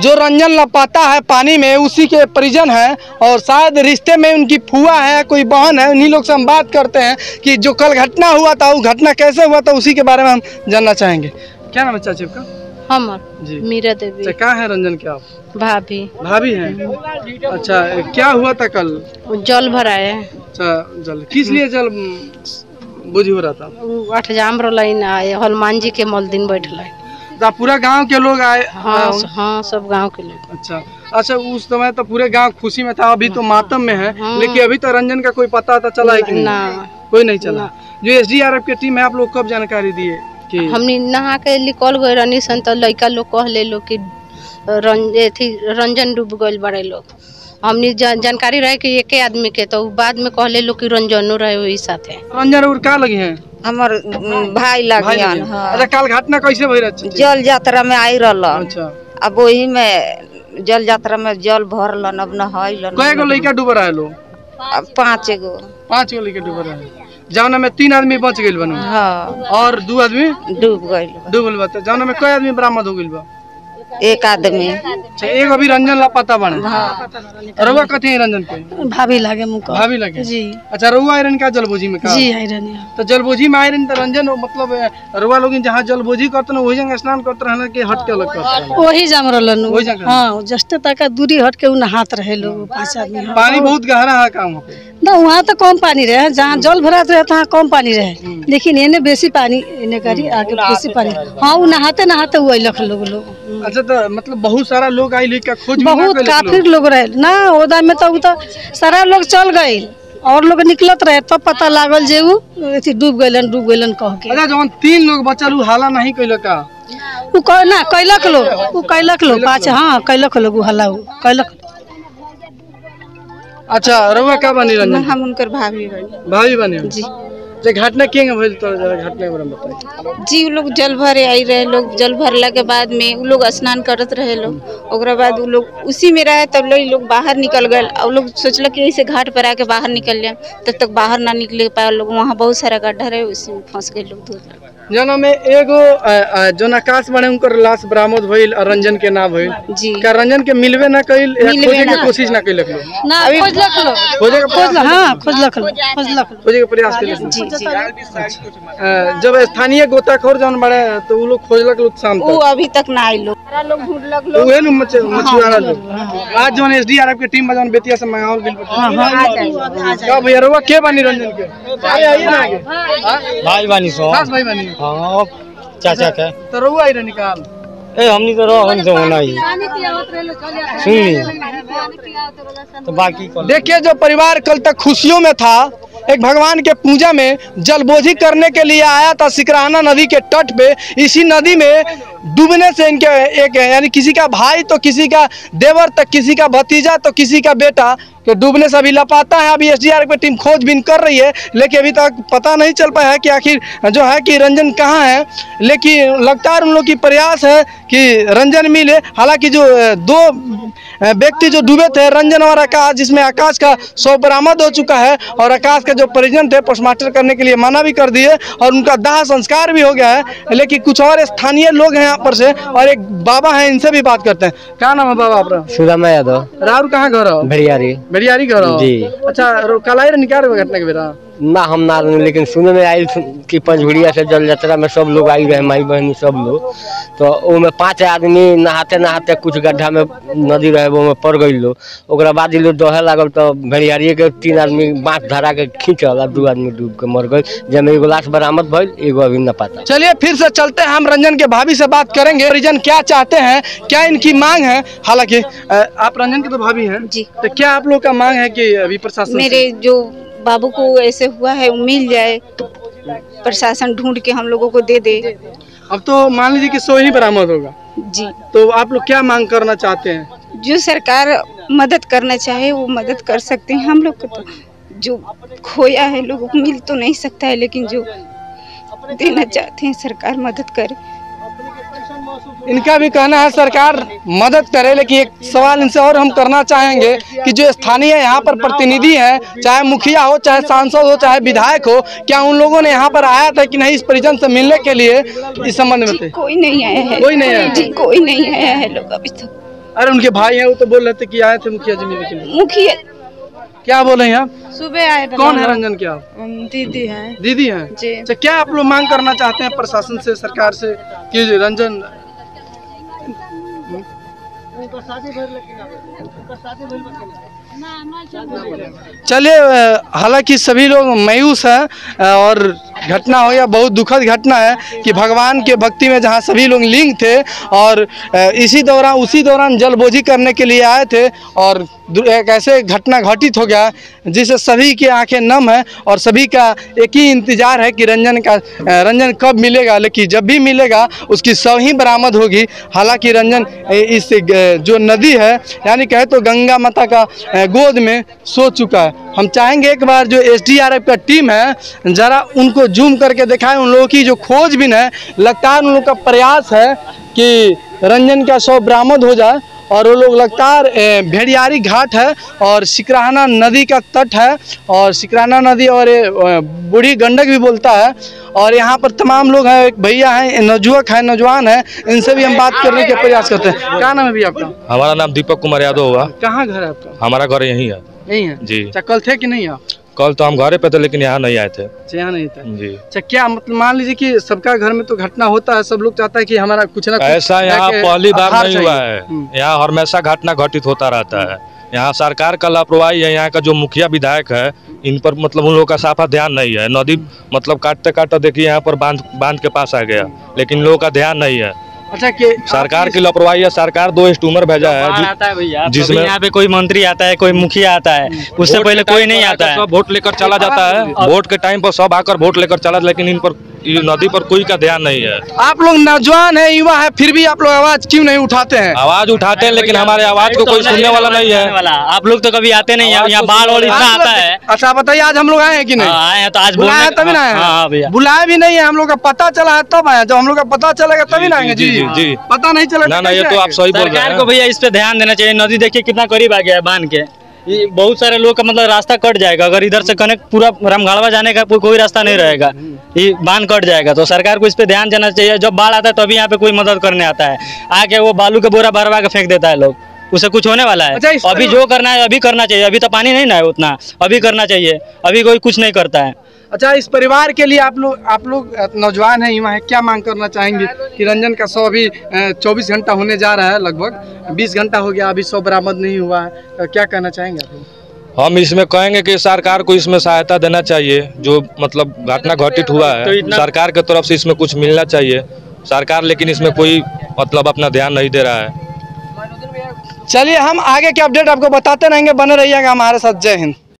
जो रंजन लपाता है पानी में उसी के परिजन हैं और शायद रिश्ते में उनकी फुआ है, कोई बहन है। उन्हीं लोग से हम बात करते हैं कि जो कल घटना हुआ था वो घटना कैसे हुआ था उसी के बारे में हम जानना चाहेंगे। क्या नाम है चाची आपका? हमार जी मीरा देवी। कहाँ है रंजन के आप? भाभी। भाभी हैं। अच्छा, क्या हुआ था कल? जल भराए। अच्छा, जल किस लिए? जल बुझी हो रहा था अठजाम रोलाइन आए हनुमान जी के मल दिन बैठल। पूरा गांव के लोग आए? हाँ, हाँ सब गांव के लोग। अच्छा अच्छा, उस समय तो पूरे गांव खुशी में था, अभी तो मातम में है। लेकिन अभी तो रंजन का कोई पता था चला है कि नहीं? ना, कोई नहीं चला। जो एसडीआरएफ की टीम है आप लोग कब जानकारी दिए कि हमने नहा के निकल गए रनी सन तो लड़का लोग कहले लोग कि रंजन डूब गए बड़े लोग। हमने जानकारी रहे कि एक आदमी के, तो बाद में कहले लोग कि रंजनो रहे वही साथ है। रंजन और का लगी है? हमार भाई लग गया। अच्छा, काल घटना कैसे भई रही? जल यात्रा में आई रहल। अच्छा, अब वही में जल यात्रा में जल भरल अब नहल। कए गो लड़का डूब रहा है लो? पांच गो। 5 गो लड़का डूब रहा है जौना में 3 आदमी बच गइल बन। हां, और 2 आदमी डूब गइल। डूबल बता जौना में कए आदमी बरामद हो गइल बा? एक आदमी। अच्छा, एक अभी रंजन लापता बने। हां, रउआ कथी है रंजन के? भाभी लागे मुका। भाभी लागे जी। अच्छा, रउआ आयरन का जलबोजी में का? जी आयरन। तो जलबोजी में आयरन तो रंजन मतलब रउआ लोग जहां जलबोजी करतन वही जगह स्नान करत रहन के हट के अलग करत? वही जम रहलन। हां, जस्ट तक दूरी हट के उ नहात रहे लोग 5 आदमी। पानी बहुत गहरा है काम ना? वहां तो कम पानी रहे, जहां जल भरात रहे तहां कम पानी रहे, लेकिन एने बेसी पानी एने करी आगे बेसी पानी। हां, उ नहाते नहाते उ लख लोग। अच्छा, तो मतलब बहुत सारा लोग आए लेके खोज? बहुत काफी लोग रहे ना ओदा में, तो सारा लोग चल गए और लोग निकलत रहे तब तो पता लागल जे उ डूब गइलन कह के। अच्छा, जवन 3 लोग बचल उ हाला नहीं कइल का? उ कहना कइलक लोग, उ कइलक लोग 5। हां, कइलक लोग उ हाला कइलक। अच्छा, रउआ का बनी रंजन? हम उनकर भाभी बने जी। जे घटना के भइल तो जरा घटना के बारे में बताई जी। उ लोग जल भरे आई रहे लोग, जल भरला के बाद में उ लोग स्नान करत रहे लोग, ओकरा बाद उ लोग उसी में रहे तब तो लोग बाहर निकल गए। और लोग सोचल कि ऐसे घाट पर आके बाहर निकल जाए, तब तक बाहर ना निकले पाए लोग। वहाँ बहुत सारा गड्ढा रहे उसी में फंस गए लोग। जना में एगो जो नकाश बने उनकर लाश बरामद भइल और रंजन के ना भइल जी। का रंजन के मिलवे ना कइल खोजे के कोशिश ना कइलक लोग? ना, खोजलक लोग, खोजे के प्रयास कइलक जी। जब स्थानीय गोताखोर जन बड़े तो वो लोग खोजलक लोग शाम तक, वो अभी तक ना आइल लोग, सारा लोग ढूंढलक लोग, ओहे न मछुआरा लोग। आज जवन एसडीआरएफ के टीम बजवन बेतिया से मंगावल गेल। हां, का भैयावा के बनी रंजन के? अरे आइए ना आगे। हां, भाई बनी सो खास भाई बनी। हां, चाचा के तो रउआ आइरे निकाल ए हमनी तो रहन जो होना ही सुन ली। तो बाकी देखिए, जो परिवार कल तक खुशियों में था, एक भगवान के पूजा में जलबोझी करने के लिए आया था सिकराना नदी के तट पे। इसी नदी में डूबने से इनके एक यानी किसी का भाई तो किसी का देवर तक, किसी का भतीजा तो किसी का बेटा के डूबने से अभी लापता है। अभी एसडीआरएफ की टीम खोजबीन कर रही है, लेकिन अभी तक पता नहीं चल पाया है कि आखिर जो है कि रंजन कहाँ है। लेकिन लगातार उन लोग की प्रयास है कि रंजन मिले। हालांकि जो 2 व्यक्ति जो डूबे थे रंजन और आकाश, जिसमें आकाश का शव बरामद हो चुका है और आकाश का जो परिजन थे पोस्टमार्टम करने के लिए मना भी कर दिए और उनका दाह संस्कार भी हो गया है। लेकिन कुछ और स्थानीय लोग हैं यहाँ पर से और एक बाबा हैं, इनसे भी बात करते हैं। क्या नाम है बाबा आपका? सिकराना यादव। राहुल कहाँ घर हो? भेड़ियारी घर हो जी। अच्छा, कलाई निकाल घटना के बेरा ना हम ना, लेकिन सुने में आयल कि पंचभुड़िया से जल यात्रा में सब लोग आई रहे माई बहनी सब लोग। तो वो में 5 आदमी नहाते नहाते कुछ गड्ढा में नदी रहे वो में पड़ गई लोग। ओकरा बाद लोग दहे लागल तो भेड़ियारिये के 3 आदमी बाँस धरा के खींचल और 2 आदमी डूब के मर गए, जिसमें एगो लाश बरामद भइल, एगो अभी न पता। चलिए, फिर से चलते हैं, हम रंजन के भाभी से बात करेंगे। परिजन क्या चाहते हैं, क्या इनकी मांग है? हालांकि आप रंजन के तो भाभी हैं जी, तो क्या आप लोग का मांग है कि अभी प्रशासन मेरे जो बाबू को ऐसे हुआ है मिल जाए, प्रशासन ढूंढ के हम लोगों को दे दे। अब तो मान लीजिए कि शव ही बरामद होगा जी, तो आप लोग क्या मांग करना चाहते हैं? जो सरकार मदद करना चाहे वो मदद कर सकते हैं। हम लोग को तो जो खोया है लोगों को मिल तो नहीं सकता है, लेकिन जो देना चाहते हैं सरकार मदद करे। इनका भी कहना है सरकार मदद करे। लेकिन एक सवाल इनसे और हम करना चाहेंगे कि जो स्थानीय यहाँ पर प्रतिनिधि हैं, चाहे मुखिया हो, चाहे सांसद हो, चाहे विधायक हो, क्या उन लोगों ने यहाँ पर आया था कि नहीं इस परिजन से मिलने के लिए? इस संबंध में कोई नहीं आया है, कोई नहीं आया है लोग अभी तक। अरे उनके भाई हैं, वो तो बोल रहे थे कि आए थे मुखिया जी मिलने के लिए। मुखिया क्या बोले हैं आप? सुबह आए। कौन है रंजन के आप? दीदी हैं। दीदी हैं जी। अच्छा, क्या आप लोग मांग करना चाहते हैं प्रशासन से, सरकार से कि रंजन चलिए? हालांकि सभी लोग मायूस हैं और घटना हो या बहुत दुखद घटना है कि भगवान के भक्ति में जहां सभी लोग लीन थे और उसी दौरान जलबोझी करने के लिए आए थे और एक ऐसे घटना घटित हो गया जिससे सभी की आंखें नम है और सभी का एक ही इंतज़ार है कि रंजन कब मिलेगा। लेकिन जब भी मिलेगा उसकी शव ही बरामद होगी। हालांकि रंजन इस जो नदी है यानी कहे तो गंगा माता का गोद में सो चुका है। हम चाहेंगे एक बार जो एसडीआरएफ का टीम है ज़रा उनको जूम करके दिखाएं। उन लोगों की जो खोजबीन है, लगातार उन लोगों का प्रयास है कि रंजन का शव बरामद हो जाए और वो लोग लगातार भेड़ियारी घाट है और सिकराना नदी का तट है और सिकराना नदी और बूढ़ी गंडक भी बोलता है और यहाँ पर तमाम लोग हैं। एक भैया हैं, नौजवान है, इनसे भी हम बात करने के प्रयास करते हैं। क्या नाम है भैया आपका? हमारा नाम दीपक कुमार यादव हुआ। कहाँ घर है आपका? हमारा घर यहीं है। यहीं है जी। कल थे कि नहीं आप? कल तो हम घरे पे थे लेकिन यहाँ नहीं आए थे। यहाँ नहीं थे जी। अच्छा, क्या मतलब मान लीजिए कि सबका घर में तो घटना होता है, सब लोग चाहता है कि हमारा कुछ ना कुछ ऐसा यहाँ पहली बार नहीं हुआ है। यहाँ हमेशा घटना घटित होता रहता है। यहाँ सरकार का लापरवाही है। यहाँ का जो मुखिया विधायक है इन पर मतलब उन लोगों का साफा ध्यान नहीं है। नदी मतलब काटते काटते देखिए यहाँ पर बांध के पास आ गया लेकिन इन लोगों का ध्यान नहीं है। अच्छा, कि सरकार की लापरवाही है। सरकार 2 स्टूमर भेजा है जिसमें यहाँ पे कोई मंत्री आता है, कोई मुखिया आता है, उससे पहले कोई नहीं आता है। वोट लेकर चला जाता है। वोट के टाइम पर सब आकर वोट लेकर चला, लेकिन इन पर नदी पर कोई का ध्यान नहीं है। आप लोग नौजवान है, युवा है, फिर भी आप लोग आवाज क्यों नहीं उठाते हैं? आवाज उठाते हैं लेकिन हमारे आवाज को कोई सुनने वाला नहीं है। आप लोग तो कभी आते नहीं है। यहाँ बाढ़ और इतना आता है। अच्छा बताइए, आज हम लोग आए हैं कि नहीं? आए हैं तो आज बुलाया तभी ना आए। बुलाया भी नहीं है, हम लोग का पता चला है तब आया। जब हम लोग का पता चलेगा तभी ना आएंगे। जी, पता नहीं चला ना। ये तो आप सही बोल रहे हैं। सरकार को भैया इस पे ध्यान देना चाहिए। नदी देखिए कितना करीब आ गया है बांध के। बहुत सारे लोग का मतलब रास्ता कट जाएगा। अगर इधर से कनेक्ट पूरा रामगढ़वा जाने का कोई रास्ता नहीं रहेगा, ये बांध कट जाएगा। तो सरकार को इस पे ध्यान देना चाहिए। जब बाढ़ आता है तभी यहाँ पे कोई मदद करने आता है, आके वो बालू का बोरा भरवा के फेंक देता है लोग। उसे कुछ होने वाला है? अभी जो करना है अभी करना चाहिए। अभी तो पानी नहीं ना है उतना, अभी करना चाहिए। अभी कोई कुछ नहीं करता है। अच्छा, इस परिवार के लिए आप लोग नौजवान हैं, युवा हैं, क्या मांग करना चाहेंगे कि रंजन का शव अभी 24 घंटा होने जा रहा है, लगभग 20 घंटा हो गया, अभी शव बरामद नहीं हुआ है, तो क्या कहना चाहेंगे आप लोग? हम इसमें कहेंगे कि सरकार को इसमें सहायता देना चाहिए। जो मतलब घटना घटित हुआ है तो सरकार की तरफ से इसमें कुछ मिलना चाहिए। सरकार लेकिन इसमें कोई मतलब अपना ध्यान नहीं दे रहा है। चलिए, हम आगे के अपडेट आपको बताते रहेंगे। बने रहिएगा हमारे साथ। जय हिंद।